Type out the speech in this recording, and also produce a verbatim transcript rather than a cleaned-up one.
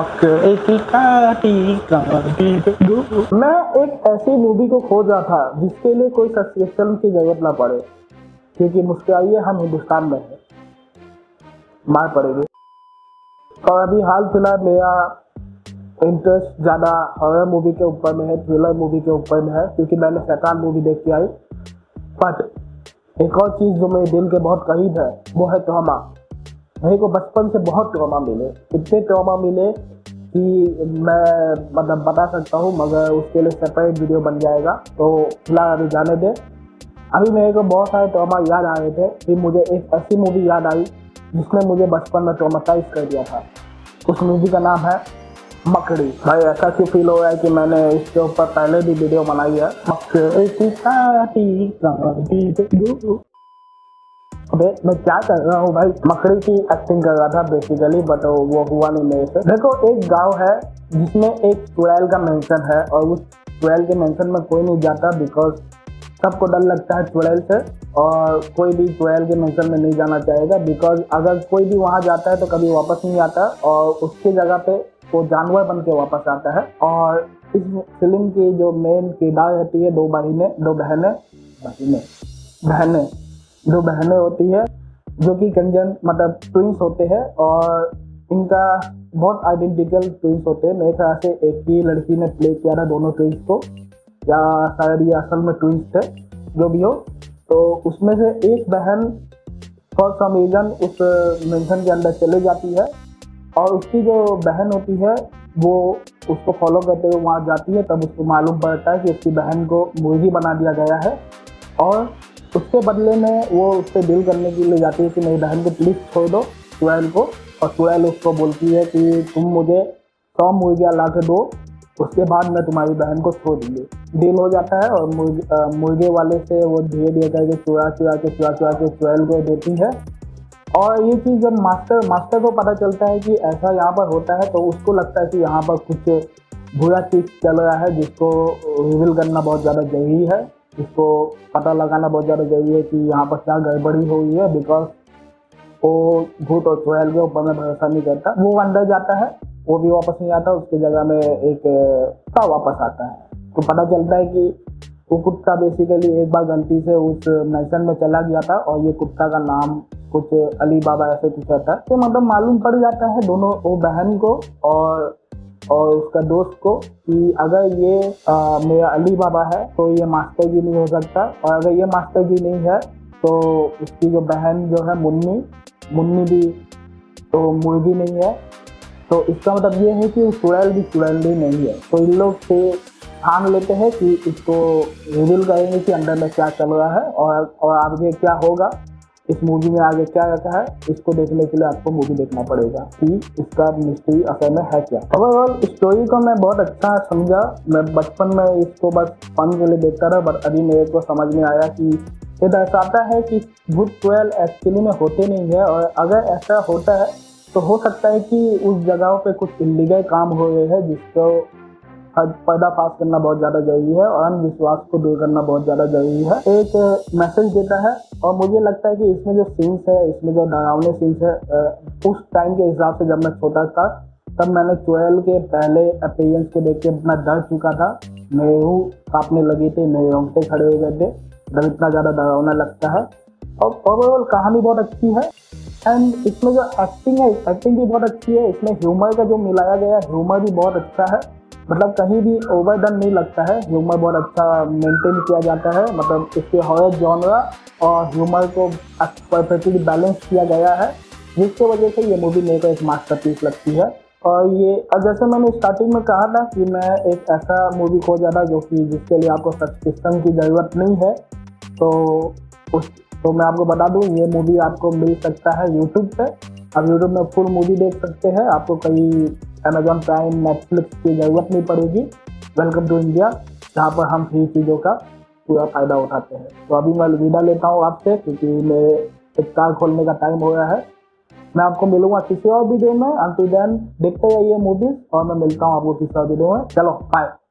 मैं एक ऐसी मूवी को खोज रहा था जिसके लिए कोई सब्सक्रिप्शन की जरूरत ना पड़े, क्योंकि मुस्कुराइए हम हिंदुस्तान में हैं, मार पड़ेगी। और अभी हाल फिलहाल मेरा इंटरेस्ट ज़्यादा हॉरर मूवी के ऊपर में है, थ्रिलर मूवी के ऊपर में है, क्योंकि मैंने शैतान मूवी देख के आई। बट एक और चीज़ जो मेरे दिल के बहुत करीब है वो है ट्रॉमा। मेरे को बचपन से बहुत ट्रॉमा मिले, इतने ट्रॉमा मिले कि मैं मतलब बता सकता हूँ, मगर उसके लिए सेपरेट वीडियो बन जाएगा, तो फिलहाल अभी जाने दें। अभी मेरे को बहुत सारे ट्रॉमा याद आ रहे थे, फिर मुझे एक ऐसी मूवी याद आई जिसने मुझे बचपन में ट्रॉमाटाइज कर दिया था। उस मूवी का नाम है मकड़ी। भाई ऐसा क्यों फील हो रहा है कि मैंने इसके ऊपर पहले भी वीडियो बनाई है। अबे मैं क्या कर रहा हूँ भाई, मकड़ी की एक्टिंग कर रहा था बेसिकली, बट वो हुआ नहीं मेरे से। देखो, एक गांव है जिसमें एक चुड़ैल का मेंशन है, और उस चुड़ैल के मेंशन में कोई नहीं जाता बिकॉज सबको डर लगता है चुड़ैल से, और कोई भी चुड़ैल के मेंशन में नहीं जाना चाहेगा बिकॉज अगर कोई भी वहाँ जाता है तो कभी वापस नहीं आता, और उसकी जगह पे वो जानवर बन के वापस आता है। और इस फिल्म की जो मेन किरदार रहती है, दो बहने दो बहने बहने बहने दो बहनें होती है जो कि कंजन मतलब ट्विंस होते हैं, और इनका बहुत आइडेंटिकल ट्विंस होते हैं। मेरे ख्याल से एक ही लड़की ने प्ले किया था दोनों ट्विंस को, या शायद ये असल में ट्विंस थे, जो भी हो। तो उसमें से एक बहन फॉर सम रीजन उस मेंशन के अंदर चले जाती है, और उसकी जो बहन होती है वो उसको फॉलो करते हुए वहाँ जाती है। तब उसको मालूम पड़ता है कि उसकी बहन को मुर्गी बना दिया गया है, और उसके बदले में वो उससे डील करने के लिए जाती है कि मेरी बहन को प्लीज़ छोड़ दो चुड़ैल को। और चुड़ैल उसको बोलती है कि तुम मुझे सौ मुर्गियाँ ला के दो, उसके बाद मैं तुम्हारी बहन को छोड़ दूँगी। डील हो जाता है, और मुर्गे मुर्गे वाले से वो धीरे धीरे करके चुरा चुरा के चुरा चुरा के चुड़ैल को देती है। और ये चीज़ जब मास्टर मास्टर को पता चलता है कि ऐसा यहाँ पर होता है, तो उसको लगता है कि यहाँ पर कुछ बुरा चीज़ चल रहा है जिसको रिवील करना बहुत ज़्यादा जरूरी है, इसको पता लगाना बहुत ज़्यादा जरूरी है कि यहाँ पर क्या गड़बड़ी हुई है, बिकॉज वो भूत और चुड़ैल के ऊपर में भरोसा नहीं करता। वो अंदर जाता है, वो भी वापस नहीं आता, उसकी जगह में एक कुत्ता वापस आता है। तो पता चलता है कि वो कुत्ता बेसिकली एक बार गलती से उस मैंशन में चला गया था, और ये कुत्ता का नाम कुछ अली बाबा ऐसे कुछ था। तो मतलब मालूम पड़ जाता है दोनों, वो बहन को और और उसका दोस्त को, कि अगर ये आ, मेरा अली बाबा है तो ये मास्टर जी नहीं हो सकता, और अगर ये मास्टर जी नहीं है तो उसकी जो बहन जो है मुन्नी मुन्नी भी तो मुर्गी नहीं है। तो इसका मतलब ये है कि चुड़ैल भी चुड़ैल भी नहीं है। तो इन लोग से ठान लेते हैं कि इसको रिवील करेंगे कि अंदर में क्या चल रहा है, और, और आगे क्या होगा, इस मूवी में आगे क्या रहता है। इसको देखने के लिए आपको मूवी देखना पड़ेगा कि इसका मिस्ट्री असल में है क्या। ओवरऑल स्टोरी को मैं बहुत अच्छा समझा। मैं बचपन में इसको बस फन के लिए देखता था, बट अभी मेरे को समझ में आया कि ये दर्शाता है कि भूत चुड़ैल एक्चुअली में होते नहीं है, और अगर ऐसा होता है तो हो सकता है कि उस जगहों पर कुछ इलीगल काम हो रहे हैं जिसको पर्दाफाश करना बहुत ज़्यादा जरूरी है, और अंधविश्वास को दूर करना बहुत ज़्यादा जरूरी है। एक मैसेज देता है, और मुझे लगता है कि इसमें जो सीन्स है, इसमें जो डरावने सीन्स है, उस टाइम के हिसाब से जब मैं छोटा था तब मैंने चुड़ैल के पहले अपीयरेंस को देख के इतना डर चुका था, मेरे मुँह काँपने लगी थी, मेरे रोंगटे खड़े हो गए थे, डर इतना ज़्यादा डरावना लगता है। और ओवरऑल कहानी बहुत अच्छी है, एंड इसमें जो एक्टिंग है एक्टिंग भी बहुत अच्छी है। इसमें ह्यूमर का जो मिलाया गया है, ह्यूमर भी बहुत अच्छा है, मतलब कहीं भी ओवर डन नहीं लगता है, ह्यूमर बहुत अच्छा मेंटेन किया जाता है। मतलब इसके हॉरर जॉनरा और ह्यूमर को परफेक्टली बैलेंस किया गया है, जिसकी वजह से ये मूवी मेरे को एक मास्टरपीस लगती है। और ये और जैसे मैंने स्टार्टिंग में कहा था कि मैं एक ऐसा मूवी खोज रहा था जो कि जिसके लिए आपको सब्सक्रिप्शन की ज़रूरत नहीं है, तो उस तो मैं आपको बता दूँ ये मूवी आपको मिल सकता है यूट्यूब पर। आप यूट्यूब में फुल मूवी देख सकते हैं, आपको कई अमेजॉन प्राइम नेटफ्लिक्स की ज़रूरत नहीं पड़ेगी। वेलकम टू इंडिया, जहाँ पर हम फ्री चीज़ों का पूरा फ़ायदा उठाते हैं। तो अभी मैं अलविदा लेता हूँ आपसे, क्योंकि मेरे इफ्तार खोलने का टाइम हो रहा है। मैं आपको मिलूँगा किसी और वीडियो में, अंटिल देन देखते रहिए मूवीज़, और मैं मिलता हूँ आपको किसी और वीडियो में। चलो बाय।